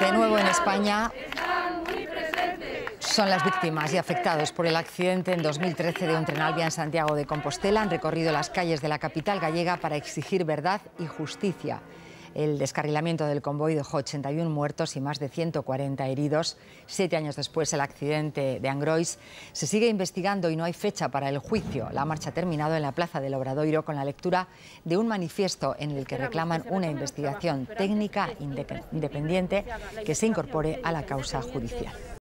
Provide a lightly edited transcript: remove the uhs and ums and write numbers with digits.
de nuevo en España son las víctimas y afectados por el accidente en 2013 de un tren Alvia en Santiago de Compostela. Han recorrido las calles de la capital gallega para exigir verdad y justicia. El descarrilamiento del convoy dejó 81 muertos y más de 140 heridos. 7 años después del accidente de Angrois, se sigue investigando y no hay fecha para el juicio. La marcha ha terminado en la plaza del Obradoiro con la lectura de un manifiesto en el que reclaman una investigación técnica independiente que se incorpore a la causa judicial.